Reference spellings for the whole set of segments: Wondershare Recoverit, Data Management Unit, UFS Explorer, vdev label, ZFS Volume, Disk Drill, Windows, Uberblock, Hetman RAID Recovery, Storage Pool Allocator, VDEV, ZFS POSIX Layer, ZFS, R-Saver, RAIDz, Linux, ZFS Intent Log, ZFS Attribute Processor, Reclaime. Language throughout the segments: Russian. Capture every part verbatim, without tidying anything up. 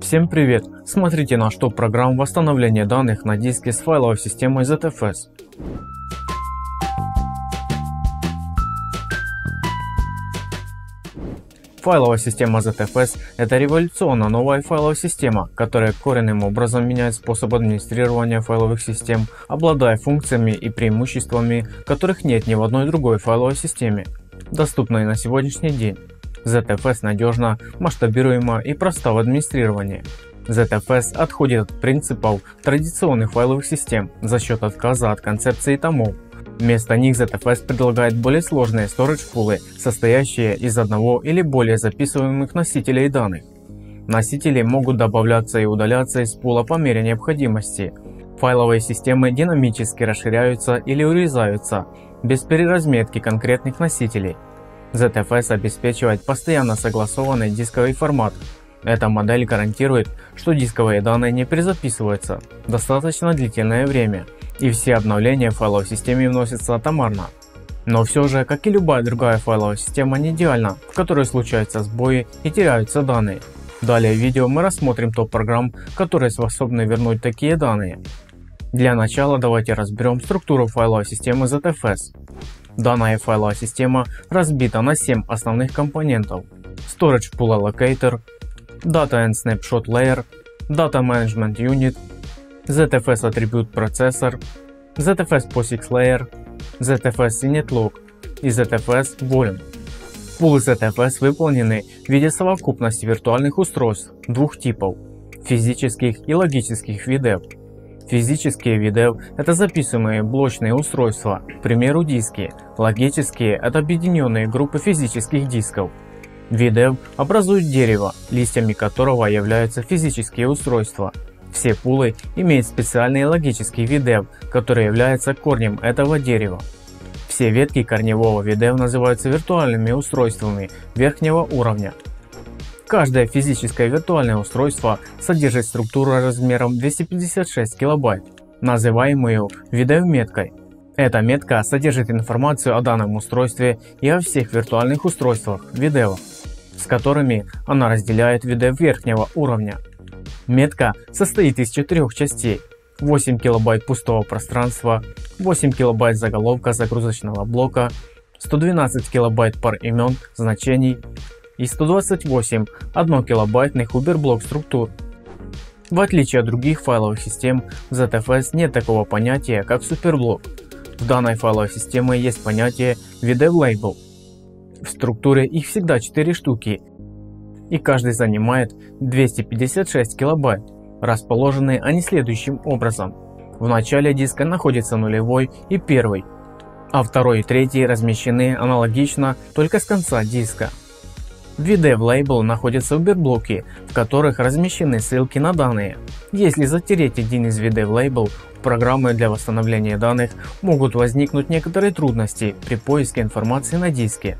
Всем привет! Смотрите наш топ программ восстановления данных на диске с файловой системой зет эф эс. Файловая система зет эф эс – это революционно новая файловая система, которая коренным образом меняет способ администрирования файловых систем, обладая функциями и преимуществами, которых нет ни в одной другой файловой системе, доступной на сегодняшний день. зет эф эс надежна, масштабируема и проста в администрировании. зет эф эс отходит от принципов традиционных файловых систем за счет отказа от концепции томов. Вместо них зет эф эс предлагает более сложные storage-пулы, состоящие из одного или более записываемых носителей данных. Носители могут добавляться и удаляться из пула по мере необходимости. Файловые системы динамически расширяются или урезаются, без переразметки конкретных носителей. зет эф эс обеспечивает постоянно согласованный дисковый формат. Эта модель гарантирует, что дисковые данные не перезаписываются достаточно длительное время, и все обновления в файловой системе вносятся атомарно. Но все же, как и любая другая файловая система, не идеальна, в которой случаются сбои и теряются данные. Далее в видео мы рассмотрим топ программ, которые способны вернуть такие данные. Для начала давайте разберем структуру файловой системы зет эф эс. Данная файловая система разбита на семь основных компонентов: Storage Pool Allocator, Data and Snapshot Layer, Data Management Unit, зет эф эс Attribute Processor, зет эф эс POSIX Layer, зет эф эс Intent Log и зет эф эс Volume. Пулы зет эф эс выполнены в виде совокупности виртуальных устройств двух типов – физических и логических ви ди и ви. Физические ви ди и ви – это записываемые блочные устройства, к примеру диски, логические – это объединенные группы физических дисков. ви ди и ви образует дерево, листьями которого являются физические устройства. Все пулы имеют специальный логический ви ди и ви, который является корнем этого дерева. Все ветки корневого ви ди и ви называются виртуальными устройствами верхнего уровня. Каждое физическое виртуальное устройство содержит структуру размером двести пятьдесят шесть килобайт, называемую ви ди и ви-меткой. Эта метка содержит информацию о данном устройстве и о всех виртуальных устройствах ви ди и ви, с которыми она разделяет ви ди и ви верхнего уровня. Метка состоит из четырех частей: восемь килобайт пустого пространства, восемь килобайт заголовка загрузочного блока, сто двенадцать килобайт пар имен, значений и сто двадцать восемь однокилобайтных Uberblock структур. В отличие от других файловых систем, в зет эф эс нет такого понятия, как суперблок. В данной файловой системе есть понятие ви ди и ви Label. В структуре их всегда четыре штуки, и каждый занимает двести пятьдесят шесть килобайт. Расположены они следующим образом: в начале диска находится нулевой и первый, а второй и третий размещены аналогично, только с конца диска. В ви ди и ви Label находятся уберблоки, в которых размещены ссылки на данные. Если затереть один из ви ди и ви Label, у программы для восстановления данных могут возникнуть некоторые трудности при поиске информации на диске.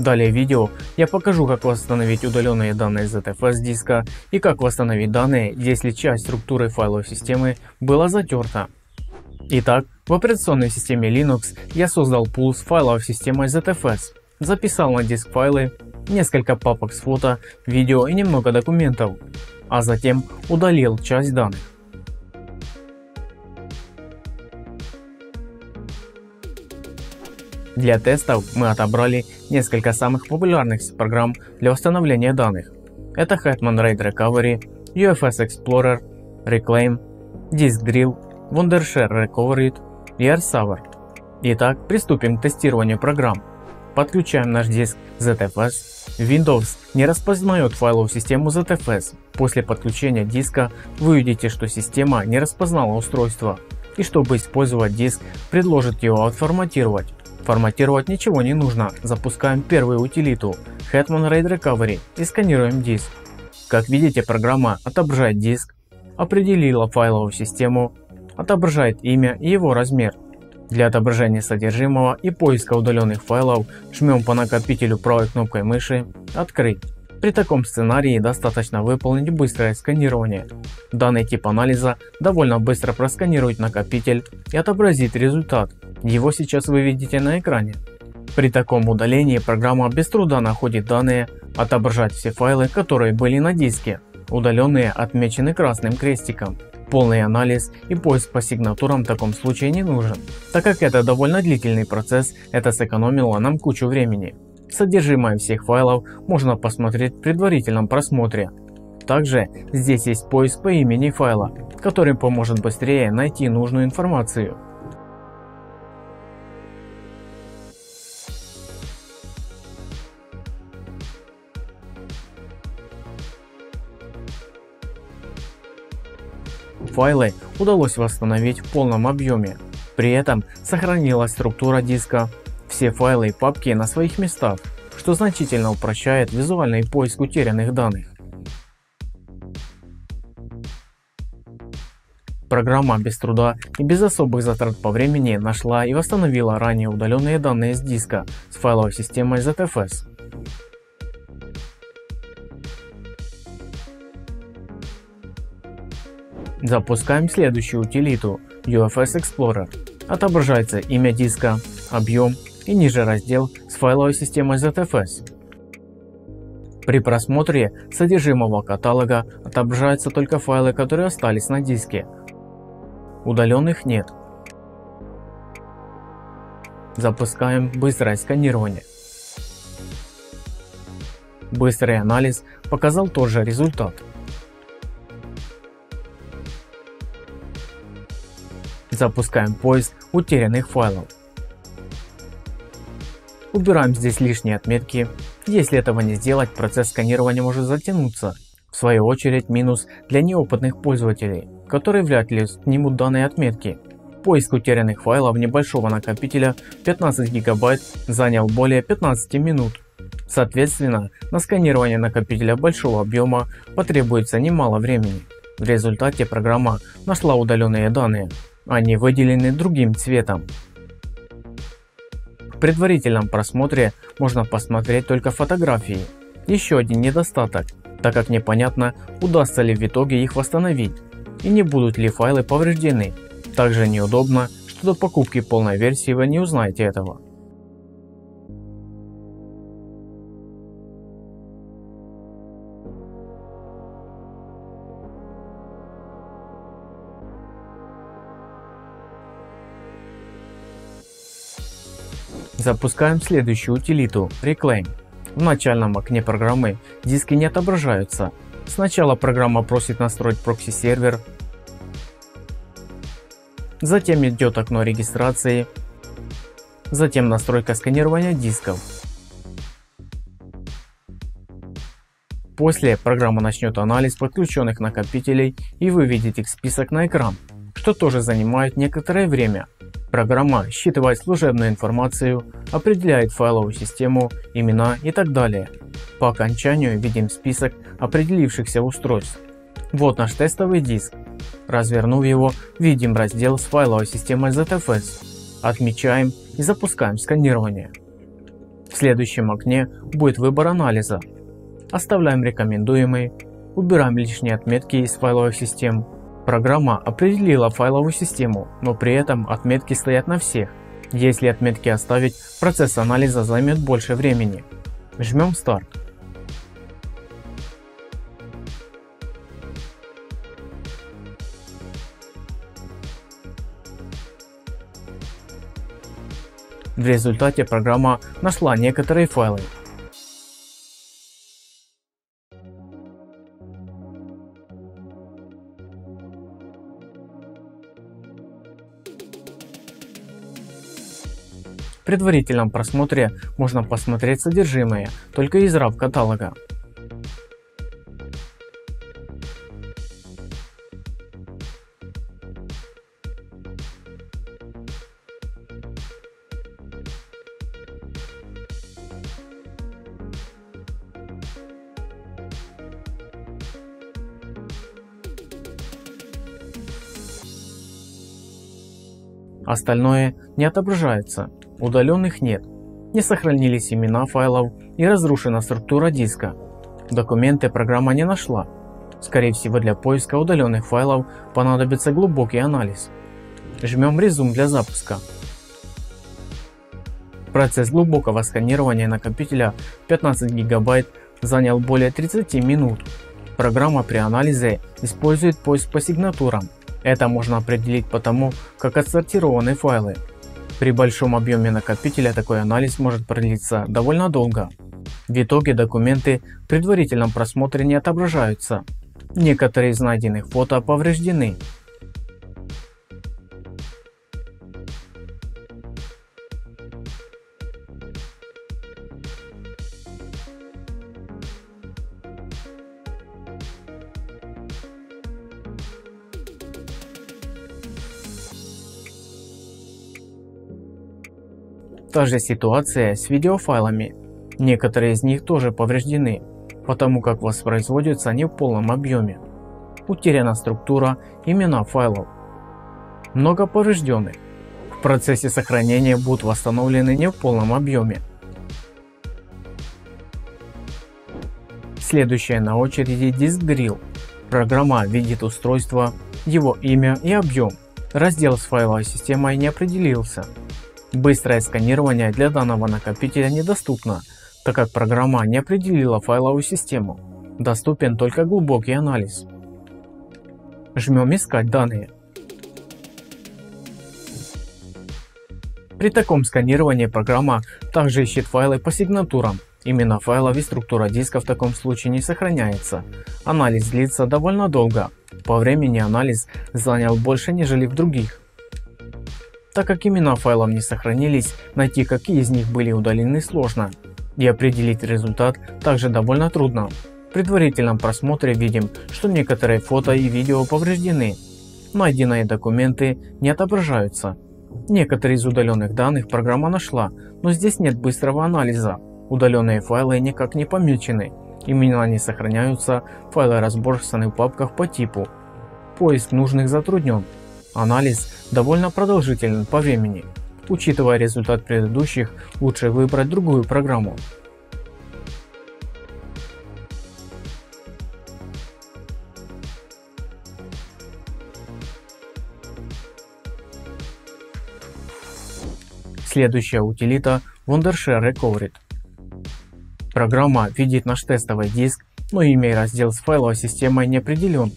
Далее в видео я покажу, как восстановить удаленные данные зет эф эс диска и как восстановить данные, если часть структуры файловой системы была затерта. Итак, в операционной системе Linux я создал пул с файловой системой зет эф эс, записал на диск файлы, несколько папок с фото, видео и немного документов, а затем удалил часть данных. Для тестов мы отобрали несколько самых популярных программ для восстановления данных. Это Hetman RAID Recovery, ю эф эс Explorer, Reclaime, Disk Drill, Wondershare Recoverit и R-Saver. Итак, приступим к тестированию программ. Подключаем наш диск зет эф эс. Windows не распознает файловую систему зет эф эс. После подключения диска вы увидите, что система не распознала устройство, и чтобы использовать диск, предложит его отформатировать. Форматировать ничего не нужно. Запускаем первую утилиту Hetman RAID Recovery и сканируем диск. Как видите, программа отображает диск, определила файловую систему, отображает имя и его размер. Для отображения содержимого и поиска удаленных файлов жмем по накопителю правой кнопкой мыши «Открыть». При таком сценарии достаточно выполнить быстрое сканирование. Данный тип анализа довольно быстро просканирует накопитель и отобразит результат. Его сейчас вы видите на экране. При таком удалении программа без труда находит данные, отображает все файлы, которые были на диске, удаленные отмечены красным крестиком. Полный анализ и поиск по сигнатурам в таком случае не нужен, так как это довольно длительный процесс, это сэкономило нам кучу времени. Содержимое всех файлов можно посмотреть в предварительном просмотре. Также здесь есть поиск по имени файла, который поможет быстрее найти нужную информацию. Файлы удалось восстановить в полном объеме. При этом сохранилась структура диска, все файлы и папки на своих местах, что значительно упрощает визуальный поиск утерянных данных. Программа без труда и без особых затрат по времени нашла и восстановила ранее удаленные данные с диска с файловой системой зет эф эс. Запускаем следующую утилиту ю эф эс Explorer. Отображается имя диска, объем и ниже раздел с файловой системой зет эф эс. При просмотре содержимого каталога отображаются только файлы, которые остались на диске. Удаленных нет. Запускаем быстрое сканирование. Быстрый анализ показал тот же результат. Запускаем поиск утерянных файлов. Убираем здесь лишние отметки. Если этого не сделать, процесс сканирования может затянуться. В свою очередь, минус для неопытных пользователей, которые вряд ли снимут данные отметки. Поиск утерянных файлов небольшого накопителя пятнадцать гигабайт занял более пятнадцати минут. Соответственно, на сканирование накопителя большого объема потребуется немало времени. В результате программа нашла удаленные данные. Они выделены другим цветом. В предварительном просмотре можно посмотреть только фотографии. Еще один недостаток, так как непонятно, удастся ли в итоге их восстановить и не будут ли файлы повреждены. Также неудобно, что до покупки полной версии вы не узнаете этого. Запускаем следующую утилиту Reclaime. В начальном окне программы диски не отображаются. Сначала программа просит настроить прокси-сервер, затем идет окно регистрации, затем настройка сканирования дисков. После программа начнет анализ подключенных накопителей и выведет их список на экран, что тоже занимает некоторое время. Программа считывает служебную информацию, определяет файловую систему, имена и так далее. По окончанию видим список определившихся устройств. Вот наш тестовый диск. Развернув его, видим раздел с файловой системой зет эф эс. Отмечаем и запускаем сканирование. В следующем окне будет выбор анализа. Оставляем рекомендуемый, убираем лишние отметки из файловых систем. Программа определила файловую систему, но при этом отметки стоят на всех. Если отметки оставить, процесс анализа займет больше времени. Жмем старт. В результате программа нашла некоторые файлы. В предварительном просмотре можно посмотреть содержимое только из рав каталога. Остальное не отображается. Удаленных нет, не сохранились имена файлов и разрушена структура диска. Документы программа не нашла. Скорее всего, для поиска удаленных файлов понадобится глубокий анализ. Жмем «Резум» для запуска. Процесс глубокого сканирования накопителя пятнадцать гигабайт занял более тридцати минут. Программа при анализе использует поиск по сигнатурам. Это можно определить по тому, как отсортированы файлы. При большом объеме накопителя такой анализ может продлиться довольно долго. В итоге документы в предварительном просмотре не отображаются. Некоторые из найденных фото повреждены. Та же ситуация с видеофайлами. Некоторые из них тоже повреждены, потому как воспроизводятся не в полном объеме. Утеряна структура, имена файлов. Много поврежденных. В процессе сохранения будут восстановлены не в полном объеме. Следующая на очереди Disk Drill. Программа видит устройство, его имя и объем. Раздел с файловой системой не определился. Быстрое сканирование для данного накопителя недоступно, так как программа не определила файловую систему. Доступен только глубокий анализ. Жмем «Искать данные». При таком сканировании программа также ищет файлы по сигнатурам. Имена файлов и структура диска в таком случае не сохраняется. Анализ длится довольно долго. По времени анализ занял больше, нежели в других. Так как имена файлов не сохранились, найти, какие из них были удалены, сложно. И определить результат также довольно трудно. В предварительном просмотре видим, что некоторые фото и видео повреждены. Найденные документы не отображаются. Некоторые из удаленных данных программа нашла, но здесь нет быстрого анализа. Удаленные файлы никак не помечены. Имена не сохраняются, файлы разбросаны в папках по типу. Поиск нужных затруднен. Анализ довольно продолжителен по времени. Учитывая результат предыдущих, лучше выбрать другую программу. Следующая утилита Wondershare Recoverit. Программа видит наш тестовый диск, но имя и раздел с файловой системой не определен.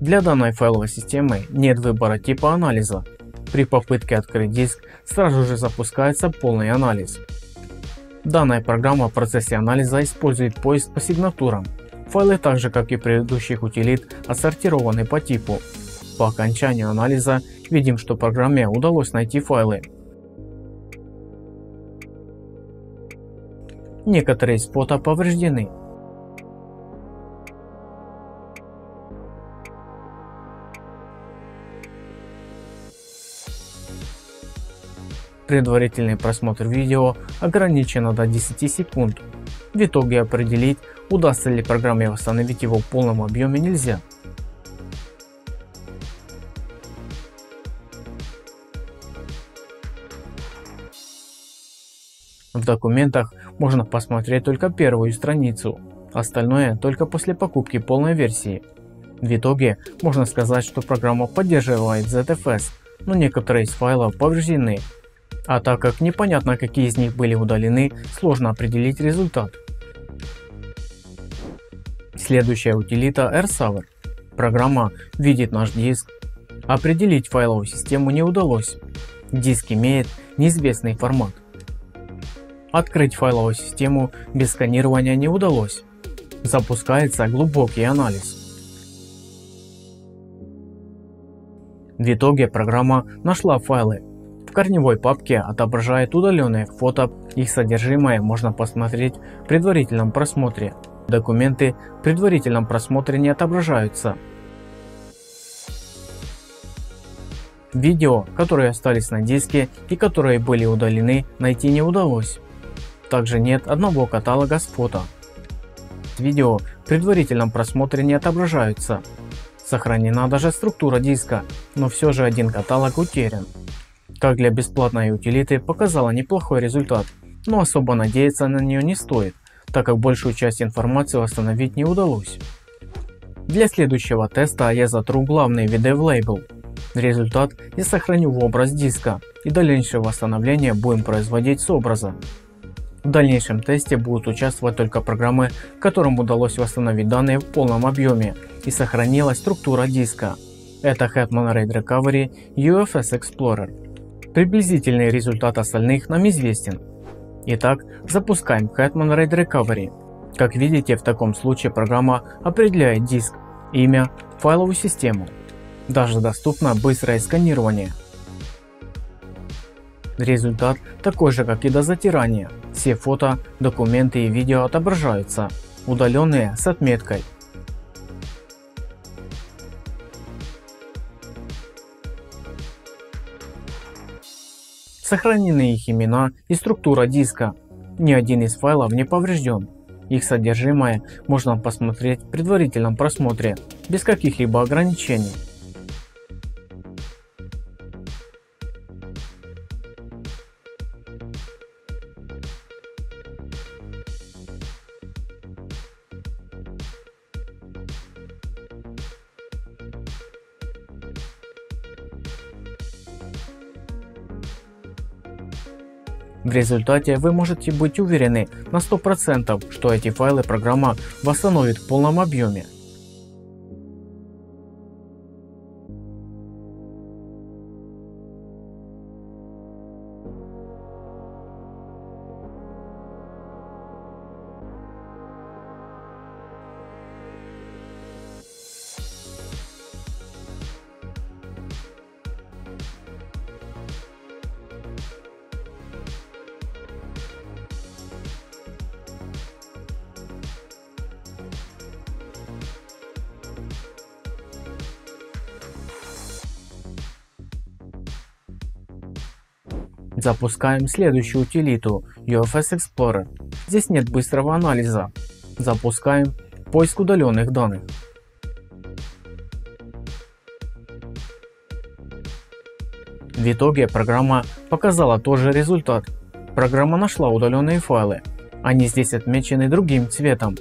Для данной файловой системы нет выбора типа анализа. При попытке открыть диск сразу же запускается полный анализ. Данная программа в процессе анализа использует поиск по сигнатурам. Файлы, так же как и предыдущих утилит, отсортированы по типу. По окончанию анализа видим, что программе удалось найти файлы. Некоторые из фото повреждены. Предварительный просмотр видео ограничен до десяти секунд. В итоге определить, удастся ли программе восстановить его в полном объеме, нельзя. В документах можно посмотреть только первую страницу, остальное только после покупки полной версии. В итоге можно сказать, что программа поддерживает зет эф эс, но некоторые из файлов повреждены. А так как непонятно, какие из них были удалены, сложно определить результат. Следующая утилита эр-Saver. Программа видит наш диск. Определить файловую систему не удалось. Диск имеет неизвестный формат. Открыть файловую систему без сканирования не удалось. Запускается глубокий анализ. В итоге программа нашла файлы. В корневой папке отображает удаленные фото, их содержимое можно посмотреть в предварительном просмотре. Документы в предварительном просмотре не отображаются. Видео, которые остались на диске и которые были удалены, найти не удалось. Также нет одного каталога с фото. Видео в предварительном просмотре не отображаются. Сохранена даже структура диска, но все же один каталог утерян. Как для бесплатной утилиты, показала неплохой результат, но особо надеяться на нее не стоит, так как большую часть информации восстановить не удалось. Для следующего теста я затру главный ви ди и ви Label. Результат я сохраню в образ диска, и дальнейшее восстановление будем производить с образа. В дальнейшем тесте будут участвовать только программы, которым удалось восстановить данные в полном объеме и сохранилась структура диска. Это Hetman RAID Recovery, ю эф эс Explorer. Приблизительный результат остальных нам известен. Итак, запускаем Hetman RAID Recovery. Как видите, в таком случае программа определяет диск, имя, файловую систему. Даже доступно быстрое сканирование. Результат такой же, как и до затирания. Все фото, документы и видео отображаются, удаленные с отметкой. Сохранены их имена и структура диска. Ни один из файлов не поврежден. Их содержимое можно посмотреть в предварительном просмотре, без каких-либо ограничений. В результате вы можете быть уверены на сто процентов, что эти файлы программа восстановит в полном объеме. Запускаем следующую утилиту ю эф эс Explorer. Здесь нет быстрого анализа. Запускаем поиск удаленных данных. В итоге программа показала тот же результат. Программа нашла удаленные файлы. Они здесь отмечены другим цветом.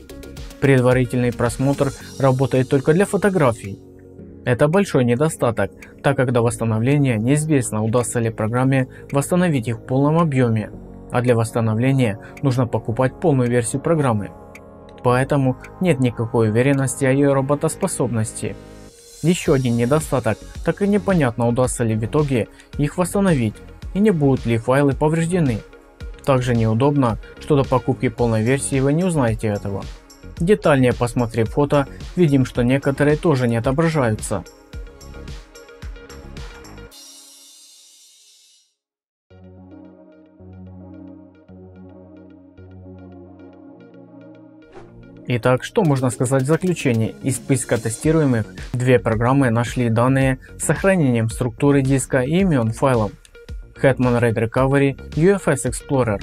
Предварительный просмотр работает только для фотографий. Это большой недостаток, так как до восстановления неизвестно, удастся ли программе восстановить их в полном объеме, а для восстановления нужно покупать полную версию программы. Поэтому нет никакой уверенности о ее работоспособности. Еще один недостаток, так и непонятно, удастся ли в итоге их восстановить и не будут ли файлы повреждены. Также неудобно, что до покупки полной версии вы не узнаете этого. Детальнее посмотрев фото, видим, что некоторые тоже не отображаются. Итак, что можно сказать в заключение? Из списка тестируемых две программы нашли данные с сохранением структуры диска и имен файлов. Hetman RAID Recovery, ю эф эс Explorer.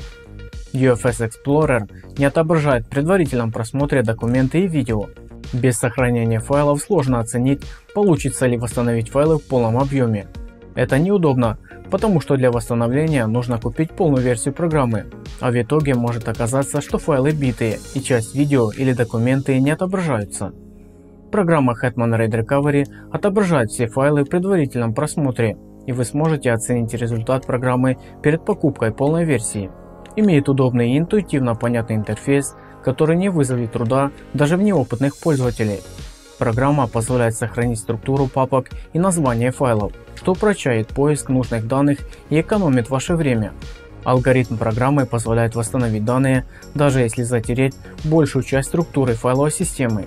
ю эф эс Explorer не отображает в предварительном просмотре документы и видео. Без сохранения файлов сложно оценить, получится ли восстановить файлы в полном объеме. Это неудобно, потому что для восстановления нужно купить полную версию программы, а в итоге может оказаться, что файлы битые и часть видео или документы не отображаются. Программа Hetman RAID Recovery отображает все файлы в предварительном просмотре, и вы сможете оценить результат программы перед покупкой полной версии. Имеет удобный и интуитивно понятный интерфейс, который не вызовет труда даже в неопытных пользователей. Программа позволяет сохранить структуру папок и название файлов, что упрощает поиск нужных данных и экономит ваше время. Алгоритм программы позволяет восстановить данные, даже если затереть большую часть структуры файловой системы.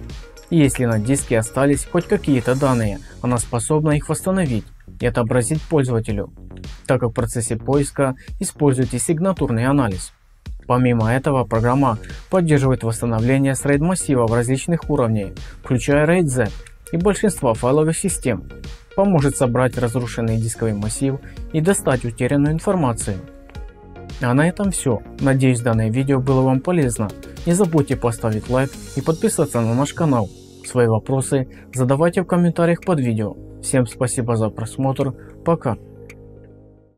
И если на диске остались хоть какие-то данные, она способна их восстановить и отобразить пользователю, так как в процессе поиска используйте сигнатурный анализ. Помимо этого, программа поддерживает восстановление с RAID массивов различных уровней, включая RAIDz и большинство файловых систем, поможет собрать разрушенный дисковый массив и достать утерянную информацию. А на этом все. Надеюсь, данное видео было вам полезно. Не забудьте поставить лайк и подписаться на наш канал. Свои вопросы задавайте в комментариях под видео. Всем спасибо за просмотр, пока.